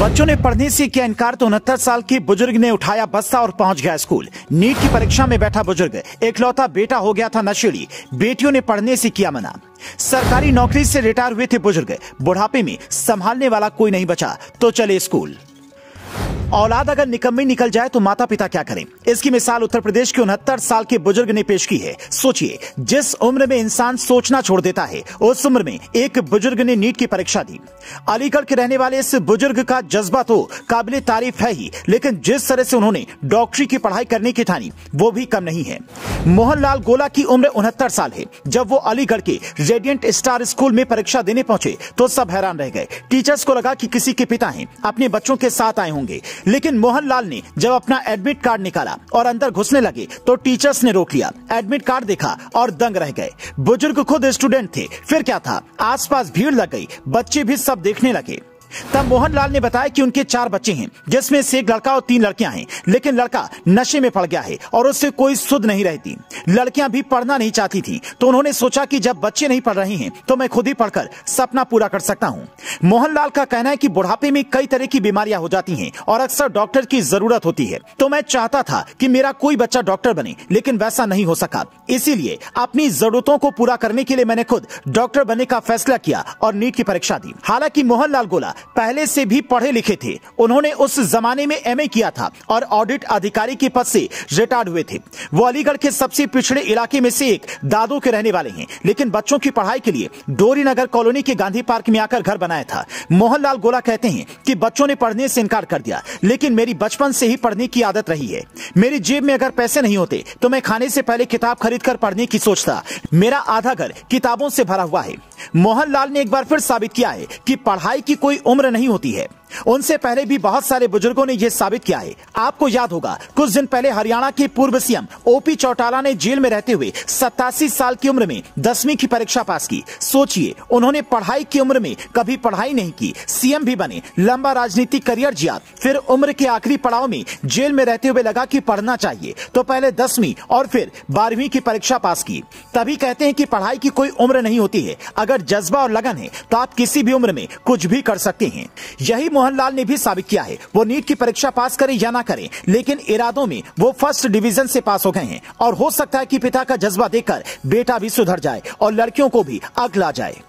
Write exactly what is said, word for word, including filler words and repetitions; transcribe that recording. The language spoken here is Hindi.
बच्चों ने पढ़ने से किया इनकार तो उनहत्तर साल की बुजुर्ग ने उठाया बस्ता और पहुंच गया स्कूल। नीट की परीक्षा में बैठा बुजुर्ग एकलौता बेटा हो गया था नशेड़ी, बेटियों ने पढ़ने से किया मना। सरकारी नौकरी से रिटायर हुए थे बुजुर्ग, बुढ़ापे में संभालने वाला कोई नहीं बचा तो चले स्कूल। औलाद अगर निकम्मी निकल जाए तो माता पिता क्या करें, इसकी मिसाल उत्तर प्रदेश के उनहत्तर साल के बुजुर्ग ने पेश की है। सोचिए, जिस उम्र में इंसान सोचना छोड़ देता है उस उम्र में एक बुजुर्ग ने नीट की परीक्षा दी। अलीगढ़ के रहने वाले इस बुजुर्ग का जज्बा तो काबिले तारीफ है ही, लेकिन जिस तरह से उन्होंने डॉक्टरी की पढ़ाई करने की ठानी वो भी कम नहीं है। मोहन लाल गोला की उम्र उनहत्तर साल है। जब वो अलीगढ़ के रेडियंट स्टार स्कूल में परीक्षा देने पहुंचे तो सब हैरान रह गए। टीचर्स को लगा कि किसी के पिता हैं, अपने बच्चों के साथ आए होंगे। लेकिन मोहन लाल ने जब अपना एडमिट कार्ड निकाला और अंदर घुसने लगे तो टीचर्स ने रोक लिया। एडमिट कार्ड देखा और दंग रह गए। बुजुर्ग खुद स्टूडेंट थे, फिर क्या था, आसपास भीड़ लग गई, बच्चे भी सब देखने लगे। तब मोहन लाल ने बताया कि उनके चार बच्चे हैं, जिसमें से एक लड़का और तीन लड़कियां हैं, लेकिन लड़का नशे में पड़ गया है और उससे कोई सुध नहीं रहती। लड़कियां भी पढ़ना नहीं चाहती थी तो उन्होंने सोचा कि जब बच्चे नहीं पढ़ रहे हैं तो मैं खुद ही पढ़कर सपना पूरा कर सकता हूँ। मोहन लाल का कहना है कि बुढ़ापे में कई तरह की बीमारियां हो जाती हैं और अक्सर डॉक्टर की जरूरत होती है, तो मैं चाहता था कि मेरा कोई बच्चा डॉक्टर बने, लेकिन वैसा नहीं हो सका। इसीलिए अपनी जरूरतों को पूरा करने के लिए मैंने खुद डॉक्टर बनने का फैसला किया और नीट की परीक्षा दी। हालांकि मोहन लाल गोला पहले से भी पढ़े लिखे थे। उन्होंने उस जमाने में एमए किया था और ऑडिट अधिकारी के पद से रिटायर्ड हुए थे। वो अलीगढ़ के सबसे पिछड़े इलाके में से एक दादू के रहने वाले हैं, लेकिन बच्चों की पढ़ाई के लिए डोरी नगर कॉलोनी के गांधी पार्क में आकर घर बनाया था। मोहन लाल गोला कहते हैं कि बच्चों ने पढ़ने से इनकार कर दिया, लेकिन मेरी बचपन से ही पढ़ने की आदत रही है। मेरी जेब में अगर पैसे नहीं होते तो मैं खाने से पहले किताब खरीद कर पढ़ने की सोचता। मेरा आधा घर किताबों से भरा हुआ है। मोहन लाल ने एक बार फिर साबित किया है कि पढ़ाई की कोई उम्र नहीं होती है। उनसे पहले भी बहुत सारे बुजुर्गों ने यह साबित किया है। आपको याद होगा, कुछ दिन पहले हरियाणा के पूर्व सीएम ओपी चौटाला ने जेल में रहते हुए सतासी साल की उम्र में दसवीं की परीक्षा पास की। सोचिए, उन्होंने पढ़ाई की उम्र में कभी पढ़ाई नहीं की, सीएम भी बने, लंबा राजनीतिक करियर जिया, फिर उम्र के आखिरी पड़ाव में जेल में रहते हुए लगा कि पढ़ना चाहिए तो पहले दसवीं और फिर बारहवीं की परीक्षा पास की। तभी कहते हैं कि पढ़ाई की कोई उम्र नहीं होती है। अगर जज्बा और लगन है तो आप किसी भी उम्र में कुछ भी कर सकते हैं। यही मोहन लाल ने भी साबित किया है। वो नीट की परीक्षा पास करें या ना करें, लेकिन इरादों में वो फर्स्ट डिवीजन से पास हो गए हैं और हो सकता है कि पिता का जज्बा देखकर बेटा भी सुधर जाए और लड़कियों को भी अगला जाए।